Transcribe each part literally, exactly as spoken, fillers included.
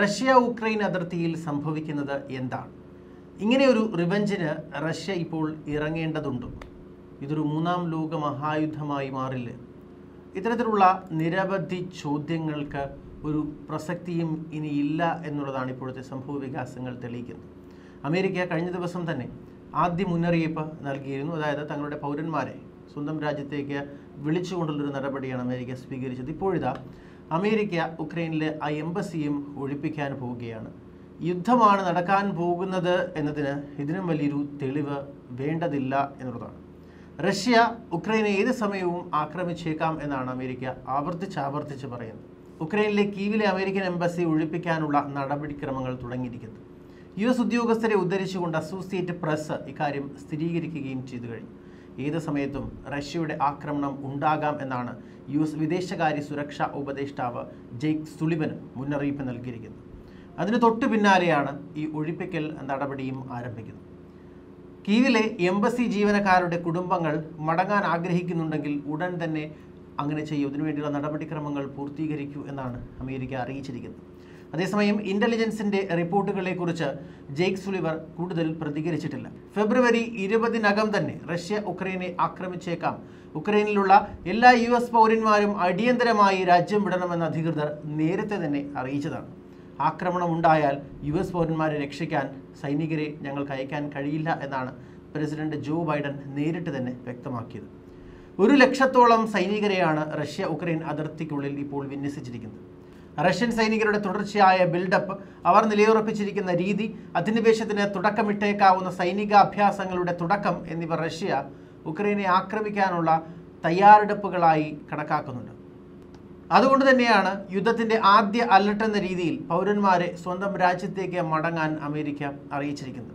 Russia Ukraine അതിർത്തിയിൽ സംഭവിക്കുന്നത് എന്താണ്? ഇങ്ങനെയൊരു റിവഞ്ചിന് റഷ്യ ഇപ്പോൾ ഇറങ്ങേണ്ടതുണ്ടോ? ഇതൊരു മൂന്നാം ലോക മഹായുദ്ധമായി മാറില്ലേ? ഇത്തരത്തിലുള്ള നിരവധി ചോദ്യങ്ങൾക്ക് ഒരു പ്രസക്തിയും ഇനിയില്ല എന്നുള്ളതാണ് ഇപ്പോഴത്തെ സംഭവ വികാസങ്ങൾ തെളിയിക്കുന്നത്. അമേരിക്ക കഴിഞ്ഞ ദിവസം തന്നെ ആദ്യ മുന്നറിയിപ്പ് നൽകിയിരുന്നു. അതായത് തങ്ങളുടെ പൗരന്മാരെ സ്വന്തം രാജ്യത്തേക്ക് വിളിച്ചുകൊണ്ടുള്ളൊരു നടപടിയാണ് അമേരിക്ക സ്വീകരിച്ചത്. ഇപ്പോഴിതാ അമേരിക്ക ഉക്രൈനിലെ ആ എംബസിയും ഒഴിപ്പിക്കാൻ പോവുകയാണ്. യുദ്ധമാണ് നടക്കാൻ പോകുന്നത് എന്നതിന് ഇതിനും വലിയൊരു തെളിവ് വേണ്ടതില്ല എന്നുള്ളതാണ്. റഷ്യ ഉക്രൈനെ ഏത് സമയവും ആക്രമിച്ചേക്കാം എന്നാണ് അമേരിക്ക ആവർത്തിച്ച് ആവർത്തിച്ച് പറയുന്നത്. ഉക്രൈനിലെ കീവിലെ അമേരിക്കൻ എംബസി ഒഴിപ്പിക്കാനുള്ള നടപടിക്രമങ്ങൾ തുടങ്ങിയിരിക്കുന്നത്. യു എസ് ഉദ്യോഗസ്ഥരെ ഉദ്ധരിച്ചുകൊണ്ട് അസോസിയേറ്റ് പ്രസ് ഇക്കാര്യം സ്ഥിരീകരിക്കുകയും ചെയ്തു കഴിഞ്ഞു. ഏത് സമയത്തും റഷ്യയുടെ ആക്രമണം ഉണ്ടാകാം എന്നാണ് യു എസ് വിദേശകാര്യ സുരക്ഷാ ഉപദേഷ്ടാവ് ജെയ്ക്ക് സുളിബന് മുന്നറിയിപ്പ് നൽകിയിരിക്കുന്നത്. അതിന് തൊട്ടു പിന്നാലെയാണ് ഈ ഒഴിപ്പിക്കൽ നടപടിയും ആരംഭിക്കുന്നത്. കീവിലെ എംബസി ജീവനക്കാരുടെ കുടുംബങ്ങൾ മടങ്ങാൻ ആഗ്രഹിക്കുന്നുണ്ടെങ്കിൽ ഉടൻ തന്നെ അങ്ങനെ ചെയ്യൂ, ഇതിനുവേണ്ടിയുള്ള നടപടിക്രമങ്ങൾ പൂർത്തീകരിക്കൂ എന്നാണ് അമേരിക്ക അറിയിച്ചിരിക്കുന്നത്. അതേസമയം ഇൻ്റലിജൻസിൻ്റെ റിപ്പോർട്ടുകളെക്കുറിച്ച് ജെയ്ക്ക് സുളിവർ കൂടുതൽ പ്രതികരിച്ചിട്ടില്ല. ഫെബ്രുവരി ഇരുപതിനകം തന്നെ റഷ്യ ഉക്രൈനെ ആക്രമിച്ചേക്കാം, ഉക്രൈനിലുള്ള എല്ലാ യു എസ് പൗരന്മാരും അടിയന്തരമായി രാജ്യം വിടണമെന്ന് അധികൃതർ നേരത്തെ തന്നെ അറിയിച്ചതാണ്. ആക്രമണം ഉണ്ടായാൽ യു എസ് പൗരന്മാരെ രക്ഷിക്കാൻ സൈനികരെ ഞങ്ങൾക്ക് അയക്കാൻ കഴിയില്ല എന്നാണ് പ്രസിഡന്റ് ജോ ബൈഡൻ നേരിട്ട് തന്നെ വ്യക്തമാക്കിയത്. ഒരു ലക്ഷത്തോളം സൈനികരെയാണ് റഷ്യ ഉക്രൈൻ അതിർത്തിക്കുള്ളിൽ ഇപ്പോൾ വിന്യസിച്ചിരിക്കുന്നത്. റഷ്യൻ സൈനികരുടെ തുടർച്ചയായ ബിൽഡപ്പ്, അവർ നിലയുറപ്പിച്ചിരിക്കുന്ന രീതി, അധിനിവേശത്തിന് തുടക്കമിട്ടേക്കാവുന്ന സൈനിക അഭ്യാസങ്ങളുടെ തുടക്കം എന്നിവ റഷ്യ ഉക്രൈനെ ആക്രമിക്കാനുള്ള തയ്യാറെടുപ്പുകളായി കണക്കാക്കുന്നുണ്ട്. അതുകൊണ്ട് തന്നെയാണ് യുദ്ധത്തിൻ്റെ ആദ്യ അലർട്ടെന്ന രീതിയിൽ പൗരന്മാരെ സ്വന്തം രാജ്യത്തേക്ക് മടങ്ങാൻ അമേരിക്ക അറിയിച്ചിരിക്കുന്നത്.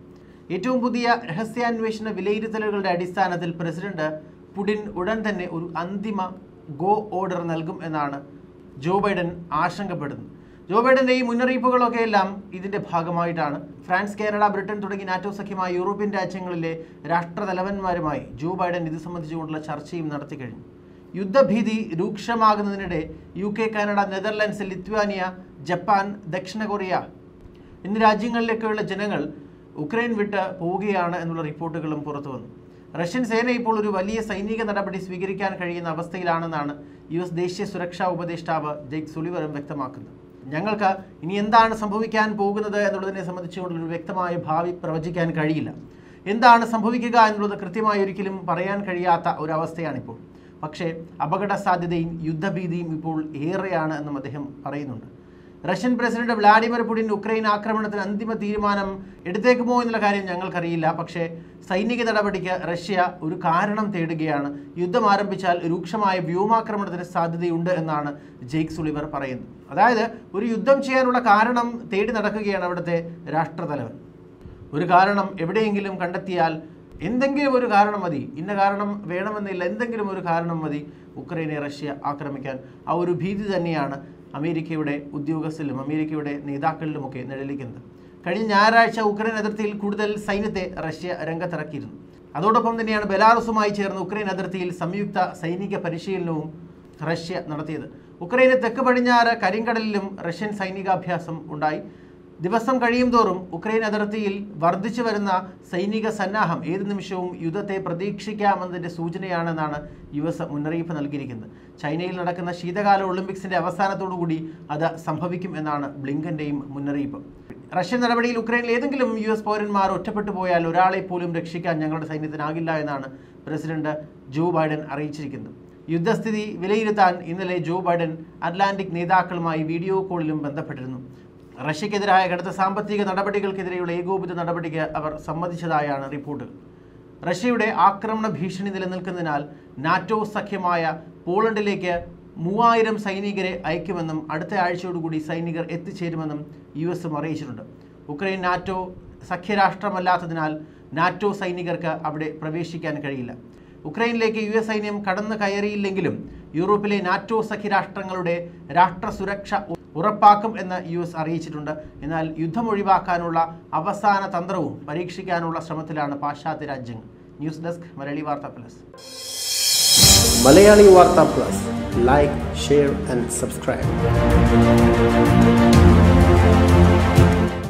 ഏറ്റവും പുതിയ രഹസ്യാന്വേഷണ വിലയിരുത്തലുകളുടെ അടിസ്ഥാനത്തിൽ പ്രസിഡന്റ് പുടിൻ ഉടൻ തന്നെ ഒരു അന്തിമ ഗോ ഓർഡർ നൽകും എന്നാണ് ജോ ബൈഡൻ ആശങ്കപ്പെടുന്നത്. ജോ ബൈഡൻ്റെ ഈ മുന്നറിയിപ്പുകളൊക്കെ എല്ലാം ഇതിൻ്റെ ഭാഗമായിട്ടാണ്. ഫ്രാൻസ്, കാനഡ, ബ്രിട്ടൻ തുടങ്ങി നാറ്റോ സഖ്യമായ യൂറോപ്യൻ രാജ്യങ്ങളിലെ രാഷ്ട്രതലവന്മാരുമായി ജോ ബൈഡൻ ഇത് സംബന്ധിച്ചുകൊണ്ടുള്ള ചർച്ചയും നടത്തി കഴിഞ്ഞു. യുദ്ധഭീതി രൂക്ഷമാകുന്നതിനിടെ U K, Canada, Netherlands, Lithuania, Japan, ദക്ഷിണ കൊറിയ എന്നീ രാജ്യങ്ങളിലേക്കുള്ള ജനങ്ങൾ ഉക്രൈൻ വിട്ട് പോവുകയാണ് എന്നുള്ള റിപ്പോർട്ടുകളും പുറത്തു വന്നു. റഷ്യൻ സേന ഇപ്പോൾ ഒരു വലിയ സൈനിക നടപടി സ്വീകരിക്കാൻ കഴിയുന്ന അവസ്ഥയിലാണെന്നാണ് യു എസ് ദേശീയ സുരക്ഷാ ഉപദേഷ്ടാവ് ജെയ്ക്ക് സുളിവറും വ്യക്തമാക്കുന്നത്. ഞങ്ങൾക്ക് ഇനി എന്താണ് സംഭവിക്കാൻ പോകുന്നത് എന്നുള്ളതിനെ സംബന്ധിച്ചുകൊണ്ടൊരു വ്യക്തമായ ഭാവി പ്രവചിക്കാൻ കഴിയില്ല. എന്താണ് സംഭവിക്കുക എന്നുള്ളത് കൃത്യമായി ഒരിക്കലും പറയാൻ കഴിയാത്ത ഒരവസ്ഥയാണിപ്പോൾ. പക്ഷേ അപകട സാധ്യതയും യുദ്ധഭീതിയും ഇപ്പോൾ ഏറെയാണ് എന്നും അദ്ദേഹം പറയുന്നുണ്ട്. Russian president Vladimir Putin Ukraine ആക്രമണത്തിന് അന്തിമ തീരുമാനം എടുത്തേക്കുമോ എന്നുള്ള കാര്യം ഞങ്ങൾക്കറിയില്ല. പക്ഷേ സൈനിക നടപടിക്ക് റഷ്യ ഒരു കാരണം തേടുകയാണ്. യുദ്ധം ആരംഭിച്ചാൽ രൂക്ഷമായ വ്യോമാക്രമണത്തിന് സാധ്യതയുണ്ട് എന്നാണ് ജെയ്ക്ക് സുളിവർ പറയുന്നത്. അതായത് ഒരു യുദ്ധം ചെയ്യാനുള്ള കാരണം തേടി നടക്കുകയാണ് അവിടുത്തെ രാഷ്ട്രതലവൻ. ഒരു കാരണം എവിടെയെങ്കിലും കണ്ടെത്തിയാൽ എന്തെങ്കിലും ഒരു കാരണം മതി, ഇന്ന കാരണം വേണമെന്നില്ല, എന്തെങ്കിലും ഒരു കാരണം മതി ഉക്രൈനെ റഷ്യ ആക്രമിക്കാൻ. ആ ഒരു ഭീതി തന്നെയാണ് അമേരിക്കയുടെ ഉദ്യോഗസ്ഥരിലും അമേരിക്കയുടെ നേതാക്കളിലുമൊക്കെ നിഴലിക്കുന്നത്. കഴിഞ്ഞ ഞായറാഴ്ച ഉക്രൈൻ അതിർത്തിയിൽ കൂടുതൽ സൈന്യത്തെ റഷ്യ രംഗത്തിറക്കിയിരുന്നു. അതോടൊപ്പം തന്നെയാണ് ബെലാറസുമായി ചേർന്ന് ഉക്രൈൻ അതിർത്തിയിൽ സംയുക്ത സൈനിക പരിശീലനവും റഷ്യ നടത്തിയത്. ഉക്രൈന് തെക്ക് പടിഞ്ഞാറ് കരിങ്കടലിലും റഷ്യൻ സൈനികാഭ്യാസം ഉണ്ടായി. ദിവസം കഴിയും തോറും ഉക്രൈൻ അതിർത്തിയിൽ വർദ്ധിച്ചു വരുന്ന സൈനിക സന്നാഹം ഏത് നിമിഷവും യുദ്ധത്തെ പ്രതീക്ഷിക്കാമെന്നതിൻ്റെ സൂചനയാണെന്നാണ് യു എസ് മുന്നറിയിപ്പ് നൽകിയിരിക്കുന്നത്. ചൈനയിൽ നടക്കുന്ന ശീതകാല ഒളിമ്പിക്സിൻ്റെ അവസാനത്തോടുകൂടി അത് സംഭവിക്കും എന്നാണ് ബ്ലിങ്കൻ്റെയും മുന്നറിയിപ്പ്. റഷ്യൻ നടപടിയിൽ ഉക്രൈനിൽ ഏതെങ്കിലും യു എസ് പൗരന്മാർ ഒറ്റപ്പെട്ടു പോയാൽ ഒരാളെ പോലും രക്ഷിക്കാൻ ഞങ്ങളുടെ സൈന്യത്തിനാകില്ല എന്നാണ് പ്രസിഡന്റ് ജോ ബൈഡൻ അറിയിച്ചിരിക്കുന്നത്. യുദ്ധസ്ഥിതി വിലയിരുത്താൻ ഇന്നലെ ജോ ബൈഡൻ അറ്റ്ലാന്റിക് നേതാക്കളുമായി വീഡിയോ കോളിലും ബന്ധപ്പെട്ടിരുന്നു. റഷ്യക്കെതിരായ കടുത്ത സാമ്പത്തിക നടപടികൾക്കെതിരെയുള്ള ഏകോപിത നടപടിക്ക് അവർ സമ്മതിച്ചതായാണ് റിപ്പോർട്ടുകൾ. റഷ്യയുടെ ആക്രമണ ഭീഷണി നിലനിൽക്കുന്നതിനാൽ നാറ്റോ സഖ്യമായ പോളണ്ടിലേക്ക് മൂവായിരം സൈനികരെ അയക്കുമെന്നും അടുത്ത ആഴ്ചയോടുകൂടി സൈനികർ എത്തിച്ചേരുമെന്നും യു എസും അറിയിച്ചിട്ടുണ്ട്. ഉക്രൈൻ നാറ്റോ സഖ്യരാഷ്ട്രമല്ലാത്തതിനാൽ നാറ്റോ സൈനികർക്ക് അവിടെ പ്രവേശിക്കാൻ കഴിയില്ല. ഉക്രൈനിലേക്ക് യു എസ് സൈന്യം കടന്നു കയറിയില്ലെങ്കിലും യൂറോപ്പിലെ നാറ്റോ സഖ്യരാഷ്ട്രങ്ങളുടെ രാഷ്ട്ര സുരക്ഷ ഉറപ്പാക്കും എന്ന് യു എസ് അറിയിച്ചിട്ടുണ്ട്. എന്നാൽ യുദ്ധം ഒഴിവാക്കാനുള്ള അവസാന തന്ത്രവും പരീക്ഷിക്കാനുള്ള ശ്രമത്തിലാണ് പാശ്ചാത്യ രാജ്യങ്ങൾ. ന്യൂസ് ഡെസ്ക് മലയാളി വാർത്ത പ്ലസ്. മലയാളി വാർത്ത plus like, share and subscribe.